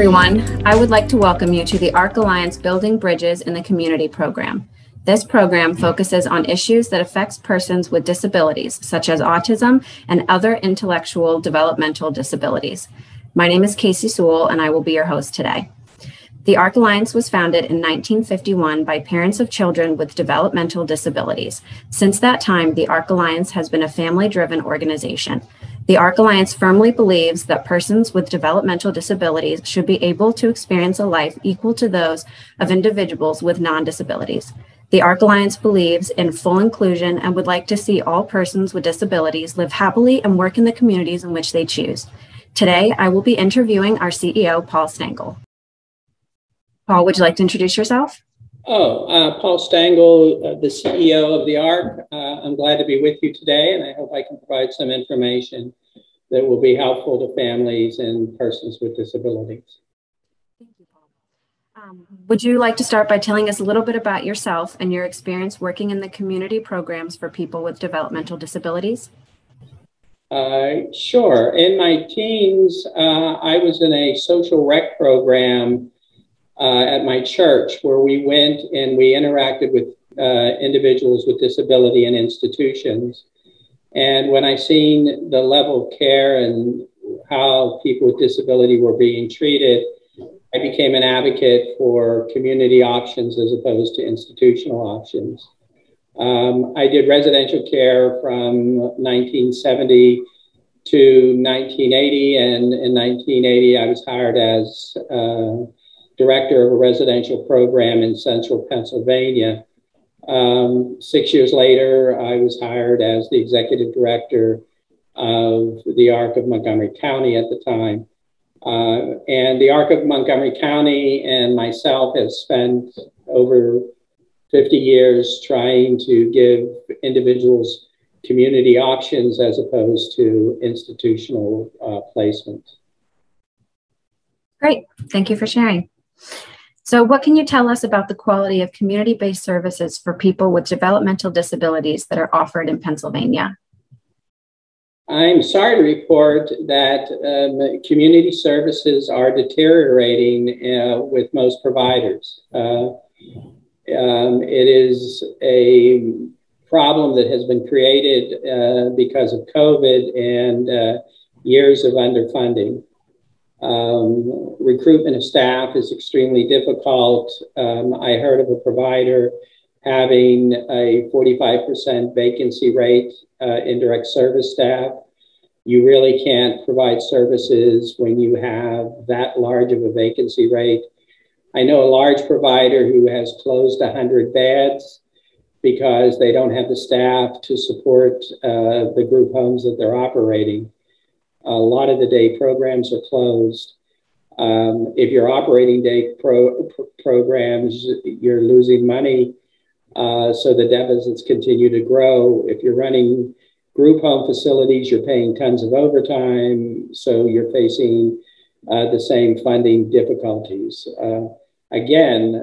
everyone. I would like to welcome you to the ARC Alliance Building Bridges in the Community program. This program focuses on issues that affects persons with disabilities, such as autism and other intellectual developmental disabilities. My name is Casey Sewell, and I will be your host today. The ARC Alliance was founded in 1951 by parents of children with developmental disabilities. Since that time, the ARC Alliance has been a family-driven organization. The ARC Alliance firmly believes that persons with developmental disabilities should be able to experience a life equal to those of individuals with non-disabilities. The ARC Alliance believes in full inclusion and would like to see all persons with disabilities live happily and work in the communities in which they choose. Today, I will be interviewing our CEO, Paul Stengle. Paul, would you like to introduce yourself? Paul Stengle, the CEO of the ARC. I'm glad to be with you today, and I hope I can provide some information that will be helpful to families and persons with disabilities. Thank you, Paul. Would you like to start by telling us a little bit about yourself and your experience working in the community programs for people with developmental disabilities? Sure. In my teens, I was in a social rec program at my church, where we went and we interacted with individuals with disability and institutions. And when I seen the level of care and how people with disability were being treated, I became an advocate for community options as opposed to institutional options. I did residential care from 1970 to 1980, and in 1980 I was hired as director of a residential program in central Pennsylvania. 6 years later, I was hired as the executive director of the ARC of Montgomery County at the time. And the ARC of Montgomery County and myself have spent over 50 years trying to give individuals community options as opposed to institutional placement. Great, thank you for sharing. So what can you tell us about the quality of community-based services for people with developmental disabilities that are offered in Pennsylvania? I'm sorry to report that community services are deteriorating with most providers. It is a problem that has been created because of COVID and years of underfunding. Recruitment of staff is extremely difficult. I heard of a provider having a 45% vacancy rate in direct service staff. You really can't provide services when you have that large of a vacancy rate. I know a large provider who has closed 100 beds because they don't have the staff to support the group homes that they're operating. A lot of the day programs are closed. If you're operating day programs, you're losing money, so the deficits continue to grow. If you're running group home facilities, you're paying tons of overtime, so you're facing the same funding difficulties. Again,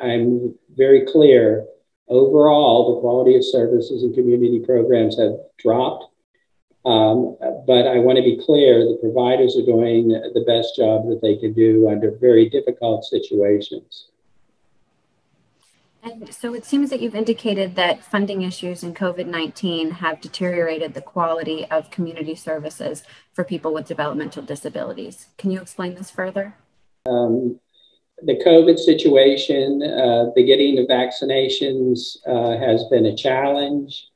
I'm very clear, overall, the quality of services and community programs have dropped. But I want to be clear, the providers are doing the best job that they can do under very difficult situations. And so it seems that you've indicated that funding issues and COVID-19 have deteriorated the quality of community services for people with developmental disabilities. Can you explain this further? The COVID situation, the getting of vaccinations has been a challenge.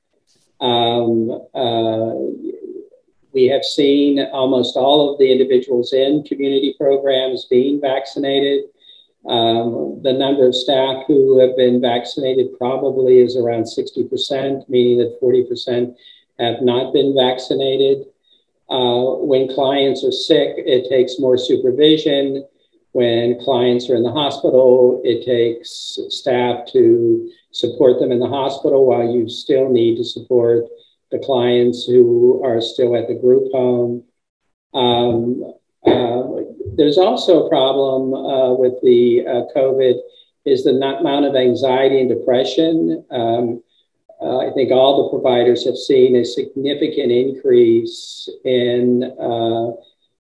We have seen almost all of the individuals in community programs being vaccinated. The number of staff who have been vaccinated probably is around 60%, meaning that 40% have not been vaccinated. When clients are sick, it takes more supervision. When clients are in the hospital, it takes staff to support them in the hospital while you still need to support the clients who are still at the group home. There's also a problem with the COVID is the amount of anxiety and depression. I think all the providers have seen a significant increase in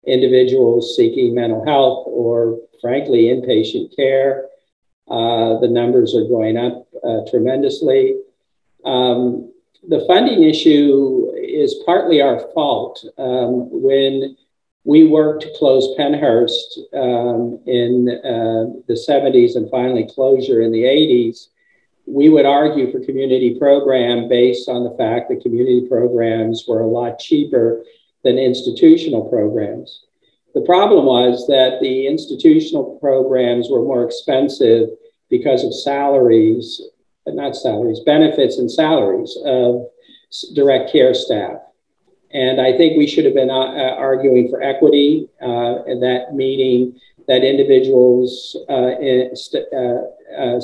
individuals seeking mental health or, frankly, inpatient care. The numbers are going up tremendously. The funding issue is partly our fault. When we worked to close Pennhurst in the 70s and finally closure in the 80s, we would argue for community program based on the fact that community programs were a lot cheaper than institutional programs. The problem was that the institutional programs were more expensive because of salaries, not salaries, benefits and salaries of direct care staff. And I think we should have been arguing for equity, and that meaning that individuals,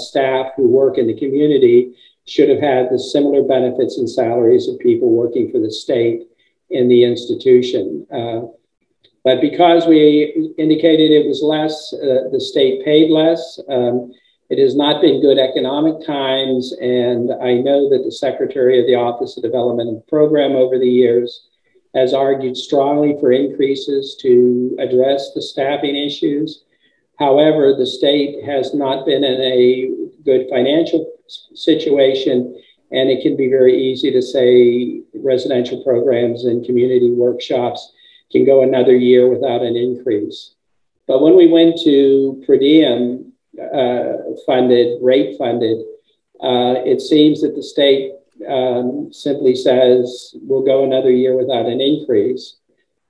staff who work in the community should have had the similar benefits and salaries of people working for the state in the institution. But because we indicated it was less, the state paid less. It has not been good economic times, and I know that the Secretary of the Office of Developmental Program over the years has argued strongly for increases to address the staffing issues. However, the state has not been in a good financial situation, and it can be very easy to say residential programs and community workshops can go another year without an increase. But when we went to per diem funded, rate funded, it seems that the state simply says, we'll go another year without an increase.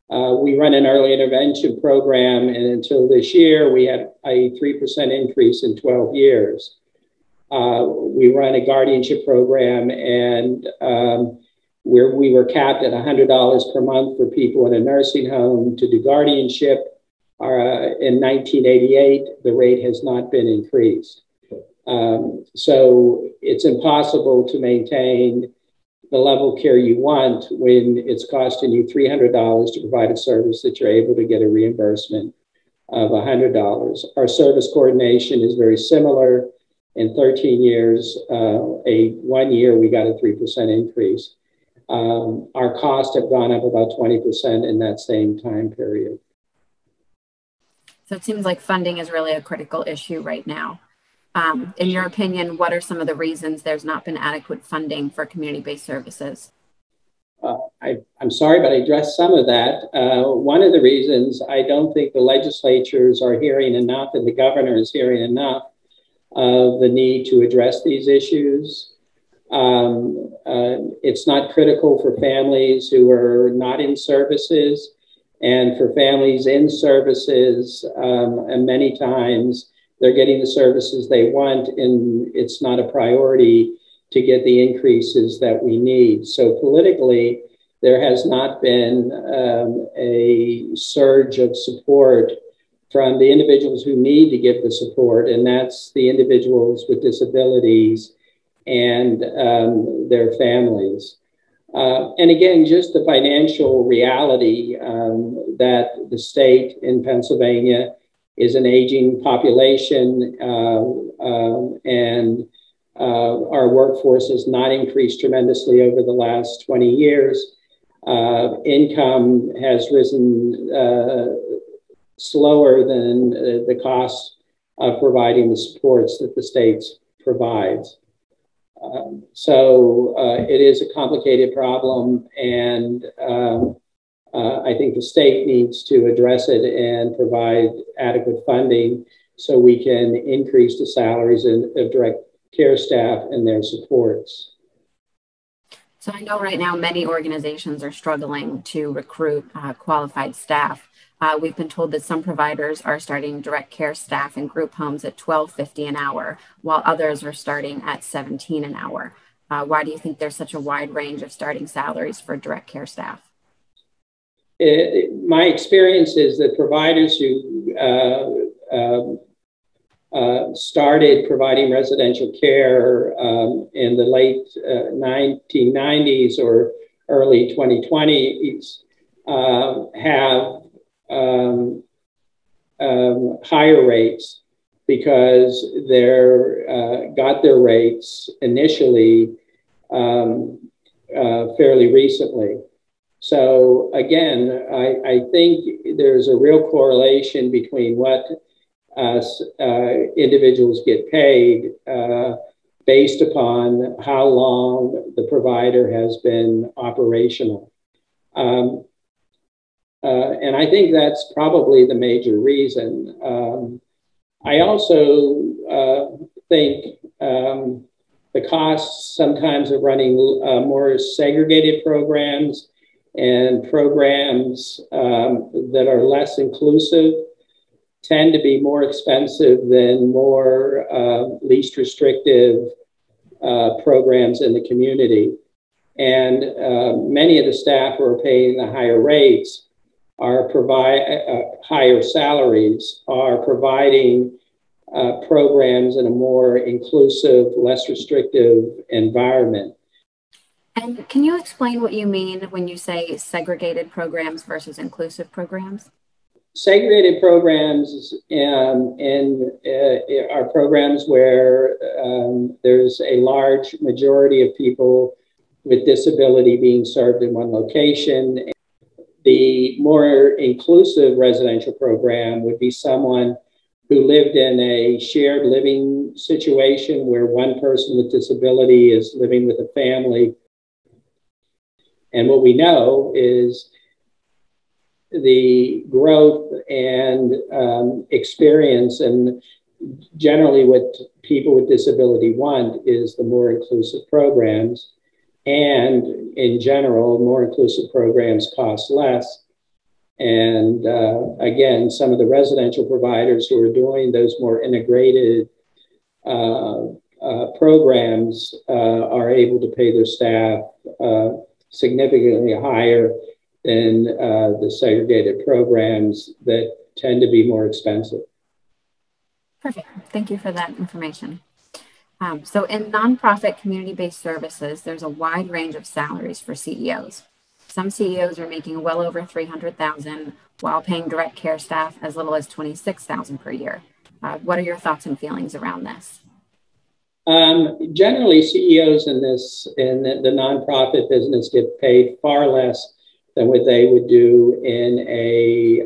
We run an early intervention program, and until this year, we had a 3% increase in 12 years. We run a guardianship program, and where we were capped at $100 per month for people in a nursing home to do guardianship. In 1988, the rate has not been increased. So it's impossible to maintain the level of care you want when it's costing you $300 to provide a service that you're able to get a reimbursement of $100. Our service coordination is very similar. In 13 years, one year, we got a 3% increase. Our costs have gone up about 20% in that same time period. So it seems like funding is really a critical issue right now. In your opinion, what are some of the reasons there's not been adequate funding for community-based services? I'm sorry, but I addressed some of that. One of the reasons I don't think the legislatures are hearing enough and the governor is hearing enough of the need to address these issues. It's not critical for families who are not in services, and for families in services, and many times they're getting the services they want, and it's not a priority to get the increases that we need. So politically, there has not been a surge of support from the individuals who need to give the support, and that's the individuals with disabilities and their families. And again, just the financial reality that the state in Pennsylvania is an aging population, and our workforce has not increased tremendously over the last 20 years. Income has risen slower than the cost of providing the supports that the state provides. So it is a complicated problem, and I think the state needs to address it and provide adequate funding so we can increase the salaries of direct care staff and their supports. So I know right now many organizations are struggling to recruit qualified staff. We've been told that some providers are starting direct care staff in group homes at $12.50 an hour, while others are starting at $17 an hour. Why do you think there's such a wide range of starting salaries for direct care staff? My experience is that providers who started providing residential care in the late 1990s or early 2020s have higher rates because they're got their rates initially fairly recently. So again, I think there's a real correlation between what individuals get paid based upon how long the provider has been operational. And I think that's probably the major reason. I also think the costs sometimes of running more segregated programs and programs that are less inclusive tend to be more expensive than more least restrictive programs in the community. And many of the staff who are paying the higher rates are higher salaries, are providing programs in a more inclusive, less restrictive environment. And can you explain what you mean when you say segregated programs versus inclusive programs? Segregated programs are programs where there's a large majority of people with disability being served in one location. The more inclusive residential program would be someone who lived in a shared living situation where one person with disability is living with a family. And what we know is the growth and experience, and generally what people with disability want is the more inclusive programs. And in general, more inclusive programs cost less. And again, some of the residential providers who are doing those more integrated programs are able to pay their staff significantly higher than the segregated programs that tend to be more expensive. Perfect. Thank you for that information. So in nonprofit community-based services, there's a wide range of salaries for CEOs. Some CEOs are making well over $300,000 while paying direct care staff as little as $26,000 per year. What are your thoughts and feelings around this? Generally, CEOs in the nonprofit business get paid far less than what they would do in a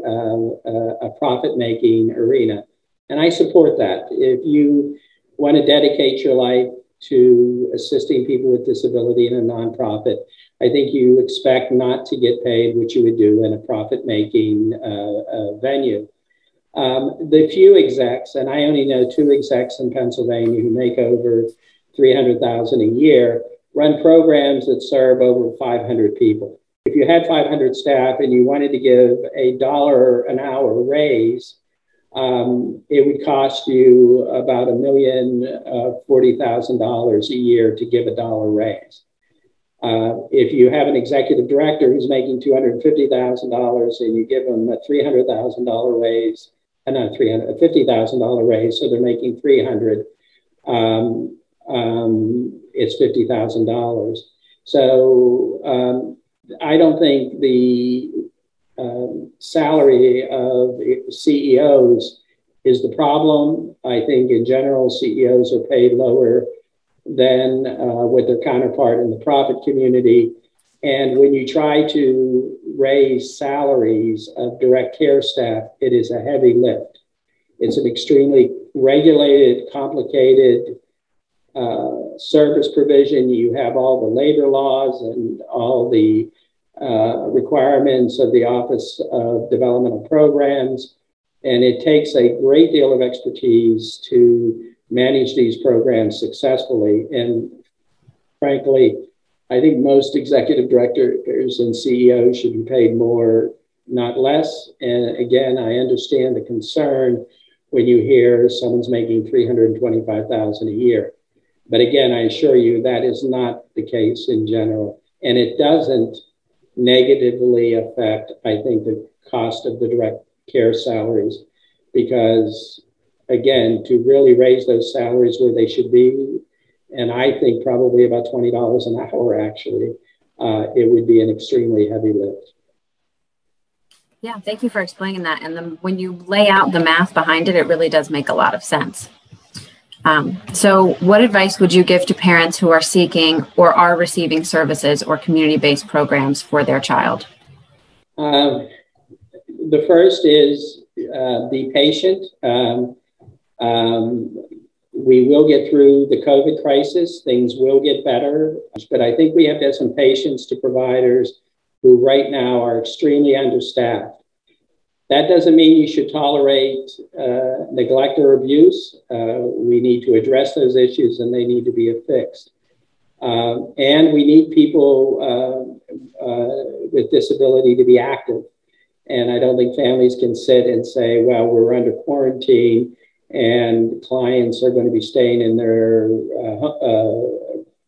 profit-making arena, and I support that. If you want to dedicate your life to assisting people with disability in a nonprofit, I think you expect not to get paid what you would do in a profit-making venue. The few execs, and I only know two execs in Pennsylvania who make over $300,000 a year, run programs that serve over 500 people. If you had 500 staff and you wanted to give $1 an hour raise, it would cost you about $1,040,000 a year to give $1 raise. If you have an executive director who's making $250,000 and you give them a $300,000 raise, a $50,000 raise, so they're making $300,000, it's $50,000. So I don't think the salary of CEOs is the problem. I think in general, CEOs are paid lower than with their counterpart in the profit community. And when you try to raise salaries of direct care staff, it is a heavy lift. It's an extremely regulated, complicated service provision. You have all the labor laws and all the requirements of the Office of Developmental Programs, and it takes a great deal of expertise to manage these programs successfully. And frankly, I think most executive directors and CEOs should be paid more, not less. And again, I understand the concern when you hear someone's making $325,000 a year. But again, I assure you that is not the case in general. And it doesn't negatively affect, I think, the cost of the direct care salaries, because again, to really raise those salaries where they should be, and I think probably about $20 an hour actually, it would be an extremely heavy lift. Yeah, thank you for explaining that. And then when you lay out the math behind it, it really does make a lot of sense. So what advice would you give to parents who are seeking or are receiving services or community-based programs for their child? The first is be patient. We will get through the COVID crisis. Things will get better, but I think we have to have some patience to providers who right now are extremely understaffed. That doesn't mean you should tolerate neglect or abuse. We need to address those issues and they need to be fixed. And we need people with disability to be active. And I don't think families can sit and say, well, we're under quarantine and clients are going to be staying in their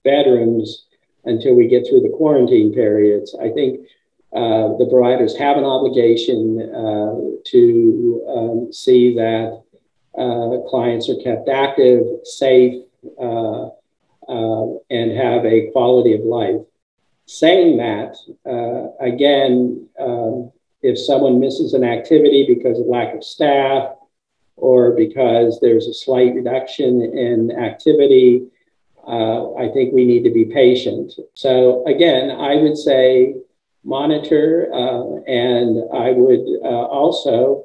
bedrooms until we get through the quarantine periods. I think the providers have an obligation to see that clients are kept active, safe, and have a quality of life. Saying that, again, if someone misses an activity because of lack of staff or because there's a slight reduction in activity, I think we need to be patient. So again, I would say monitor, and I would also,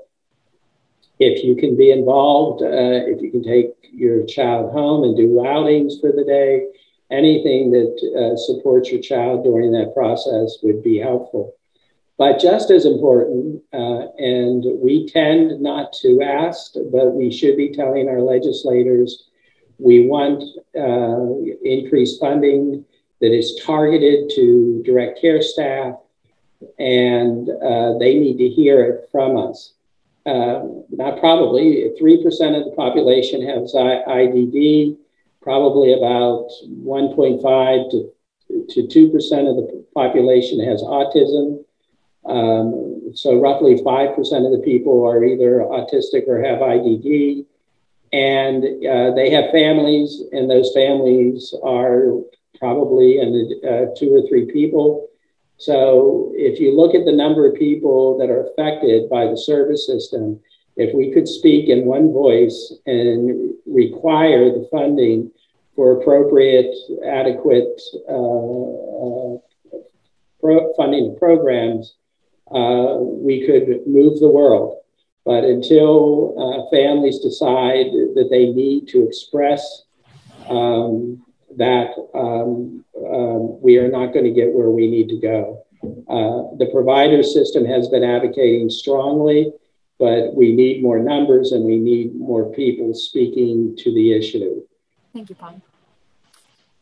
if you can be involved, if you can take your child home and do outings for the day, anything that supports your child during that process would be helpful. But just as important, and we tend not to ask, but we should be telling our legislators, we want increased funding that is targeted to direct care staff, and they need to hear it from us. Not probably, 3% of the population has IDD, probably about 1.5 to 2% of the population has autism. So roughly 5% of the people are either autistic or have IDD. And they have families, and those families are probably in 2 or 3 people. So if you look at the number of people that are affected by the service system, if we could speak in one voice and require the funding for appropriate, adequate funding programs, we could move the world. But until families decide that they need to express that we are not going to get where we need to go. The provider system has been advocating strongly, but we need more numbers and we need more people speaking to the issue. Thank you, Paul.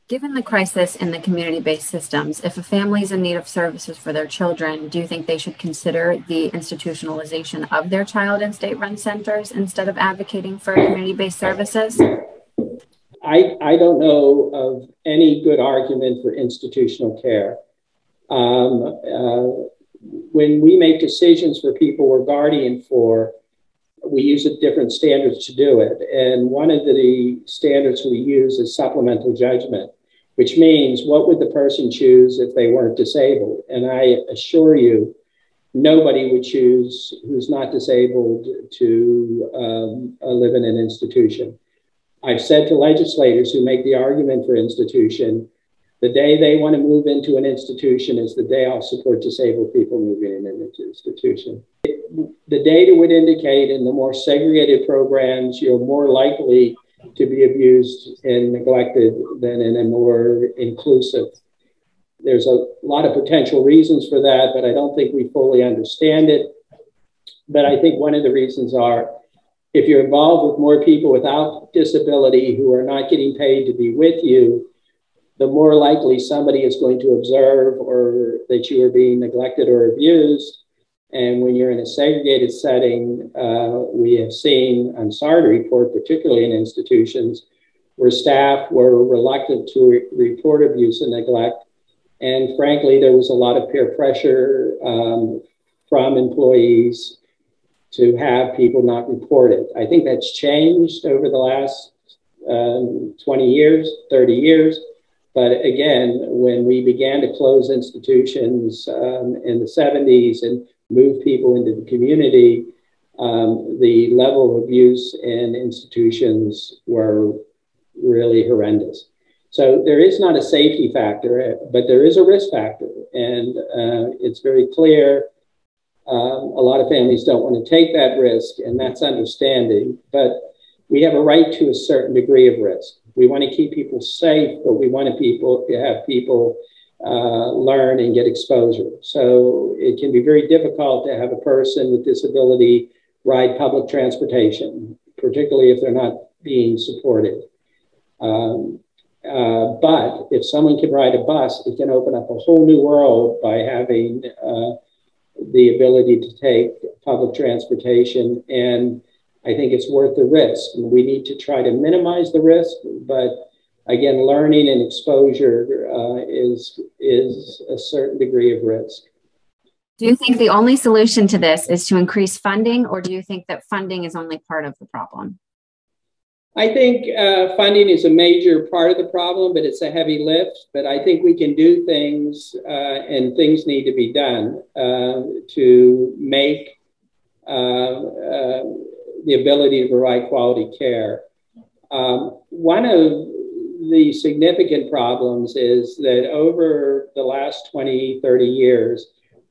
Given the crisis in the community-based systems, if a family is in need of services for their children, do you think they should consider the institutionalization of their child in state-run centers instead of advocating for community-based services? I don't know of any good argument for institutional care. When we make decisions for people we're guardian for, we use different standards to do it. And one of the standards we use is supplemental judgment, which means what would the person choose if they weren't disabled? And I assure you, nobody would choose who's not disabled to live in an institution. I've said to legislators who make the argument for institution, the day they want to move into an institution is the day I'll support disabled people moving into an institution. The data would indicate in the more segregated programs, you're more likely to be abused and neglected than in a more inclusive. There's a lot of potential reasons for that, but I don't think we fully understand it. But I think one of the reasons are, if you're involved with more people without disability who are not getting paid to be with you, the more likely somebody is going to observe or that you are being neglected or abused. And when you're in a segregated setting, we have seen, I'm sorry to report, particularly in institutions, where staff were reluctant to report abuse and neglect. And frankly, there was a lot of peer pressure from employees to have people not report it. I think that's changed over the last 20 years, 30 years. But again, when we began to close institutions in the 70s and move people into the community, the level of abuse in institutions were really horrendous. So there is not a safety factor, but there is a risk factor. And it's very clear a lot of families don't want to take that risk, and that's understanding. But we have a right to a certain degree of risk. We want to keep people safe, but we want to have people learn and get exposure. So it can be very difficult to have a person with disability ride public transportation, particularly if they're not being supported. But if someone can ride a bus, it can open up a whole new world by having the ability to take public transportation. And I think it's worth the risk. And we need to try to minimize the risk, but again, learning and exposure is a certain degree of risk. Do you think the only solution to this is to increase funding, or do you think that funding is only part of the problem? I think funding is a major part of the problem, but it's a heavy lift. But I think we can do things, and things need to be done to make the ability to provide quality care. One of the significant problems is that over the last 20, 30 years,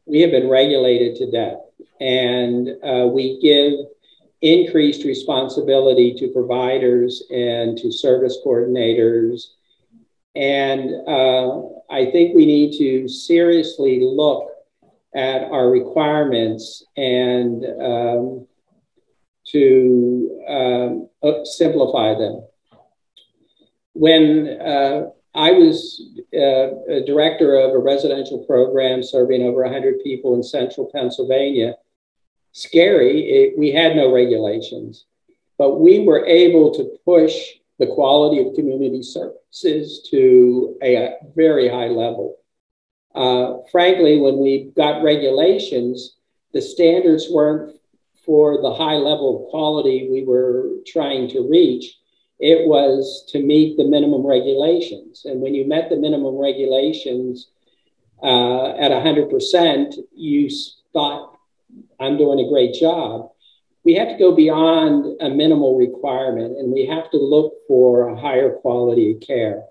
we have been regulated to death, and we give increased responsibility to providers and to service coordinators. And I think we need to seriously look at our requirements and to simplify them. When I was a director of a residential program serving over 100 people in central Pennsylvania, we had no regulations, but we were able to push the quality of community services to a very high level. Frankly, when we got regulations, the standards weren't for the high level of quality we were trying to reach. It was to meet the minimum regulations. And when you met the minimum regulations at 100%, you thought, I'm doing a great job. We have to go beyond a minimal requirement, and we have to look for a higher quality of care.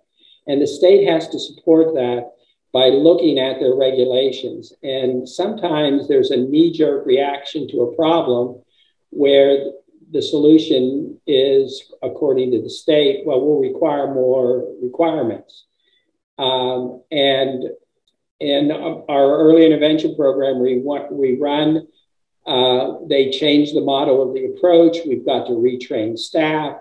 And the state has to support that by looking at their regulations. And sometimes there's a knee-jerk reaction to a problem where the solution is, according to the state, well, we'll require more requirements. In our early intervention program we run, they changed the model of the approach. We've got to retrain staff,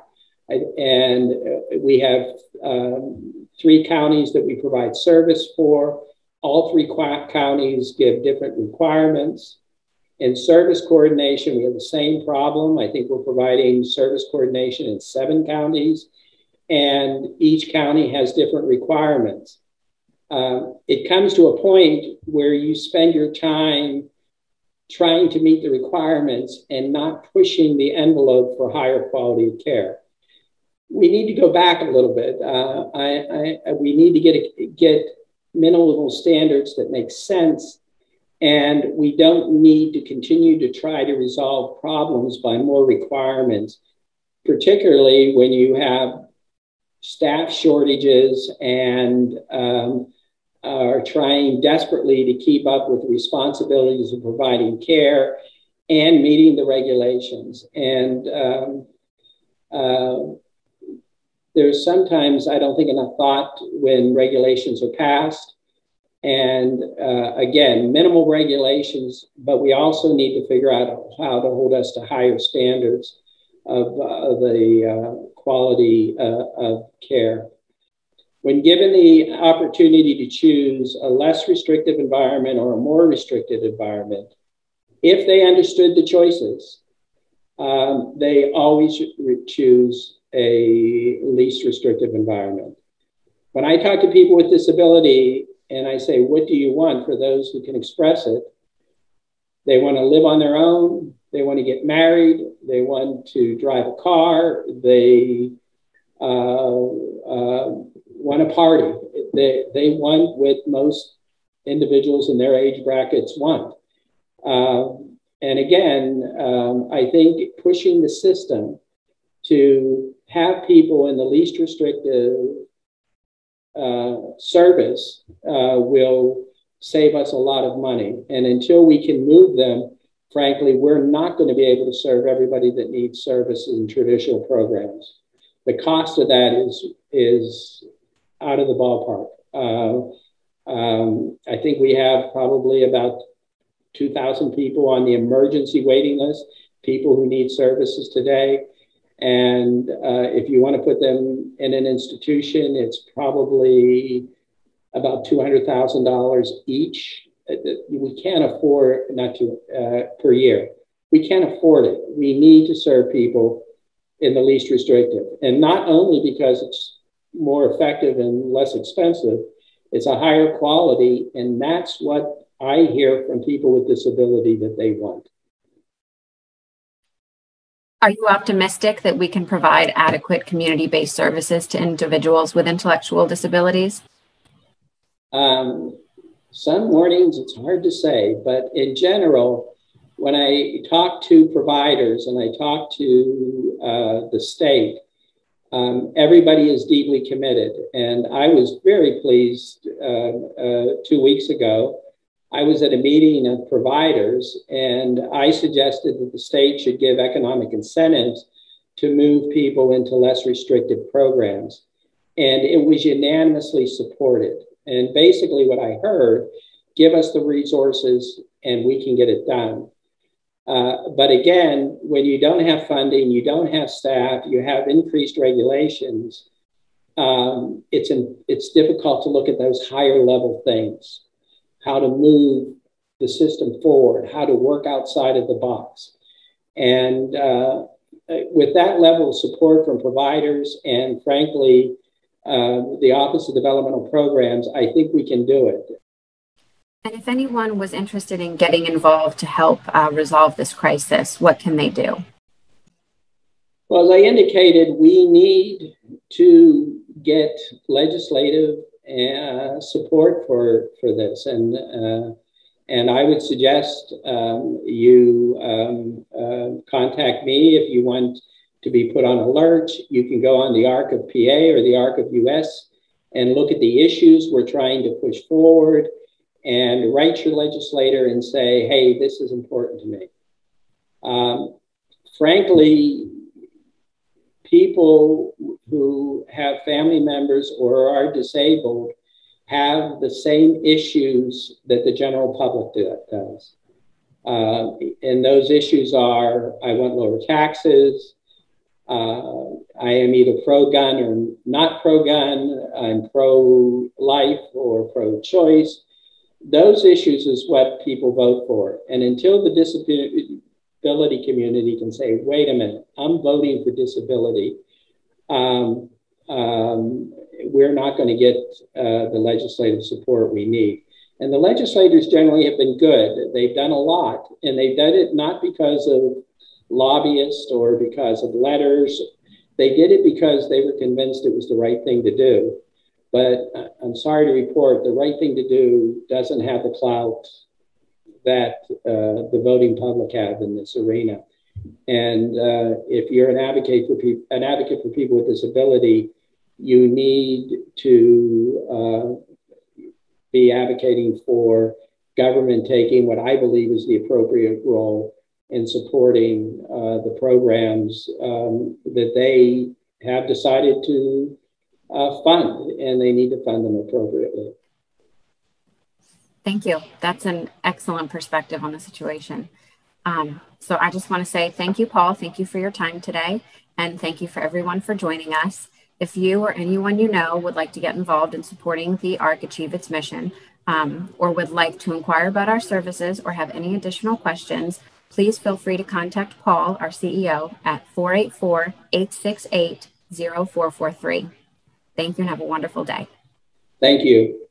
and we have 3 counties that we provide service for. All 3 counties give different requirements. In service coordination, we have the same problem. I think we're providing service coordination in 7 counties, and each county has different requirements. It comes to a point where you spend your time trying to meet the requirements and not pushing the envelope for higher quality of care. We need to go back a little bit. We need to get minimal standards that make sense, and we don't need to continue to try to resolve problems by more requirements, particularly when you have staff shortages and are trying desperately to keep up with the responsibilities of providing care and meeting the regulations. And there's sometimes, I don't think, enough thought when regulations are passed. And again, minimal regulations, but we also need to figure out how to hold us to higher standards of the quality of care. When given the opportunity to choose a less restrictive environment or a more restricted environment, if they understood the choices, they always choose a least restrictive environment. When I talk to people with disability and I say, what do you want, for those who can express it, they want to live on their own, they want to get married, they want to drive a car, they want to party. They want what most individuals in their age brackets want. And again, I think pushing the system to have people in the least restrictive service will save us a lot of money. And until we can move them, frankly, we're not going to be able to serve everybody that needs service in traditional programs. The cost of that is out of the ballpark. I think we have probably about 2,000 people on the emergency waiting list, people who need services today. And if you want to put them in an institution, it's probably about $200,000 each. We can't afford not to per year. We can't afford it. We need to serve people in the least restrictive, and not only because it's more effective and less expensive, it's a higher quality, and that's what I hear from people with disability that they want. Are you optimistic that we can provide adequate community-based services to individuals with intellectual disabilities? Some mornings it's hard to say, but in general, when I talk to providers and I talk to the state, everybody is deeply committed. And I was very pleased 2 weeks ago. I was at a meeting of providers, and I suggested that the state should give economic incentives to move people into less restrictive programs. And it was unanimously supported. And basically what I heard, give us the resources and we can get it done. But again, when you don't have funding, you don't have staff, you have increased regulations, it's difficult to look at those higher level things, how to move the system forward, how to work outside of the box. And with that level of support from providers and frankly, the Office of Developmental Programs, I think we can do it. And if anyone was interested in getting involved to help resolve this crisis, what can they do? Well, as I indicated, we need to get legislative support for this. And I would suggest you contact me if you want to be put on alert. You can go on the ARC of PA or the ARC of US and look at the issues we're trying to push forward, and write your legislator and say, hey, this is important to me. Frankly, people who have family members or are disabled have the same issues that the general public does. And those issues are, I want lower taxes, I am either pro-gun or not pro-gun, I'm pro-life or pro-choice. Those issues is what people vote for. And until the disability community can say, wait a minute, I'm voting for disability, we're not going to get the legislative support we need. And the legislators generally have been good. They've done a lot, and they've done it not because of lobbyists or because of letters. They did it because they were convinced it was the right thing to do. But I'm sorry to report, the right thing to do doesn't have the clout that the voting public have in this arena. And if you're an advocate for people with disability, you need to be advocating for government taking what I believe is the appropriate role in supporting the programs that they have decided to fund, and they need to fund them appropriately. Thank you. That's an excellent perspective on the situation. So I just want to say thank you, Paul. Thank you for your time today. And thank you for everyone for joining us. If you or anyone you know would like to get involved in supporting the ARC achieve its mission, or would like to inquire about our services or have any additional questions, please feel free to contact Paul, our CEO, at 484-868-0443. Thank you and have a wonderful day. Thank you.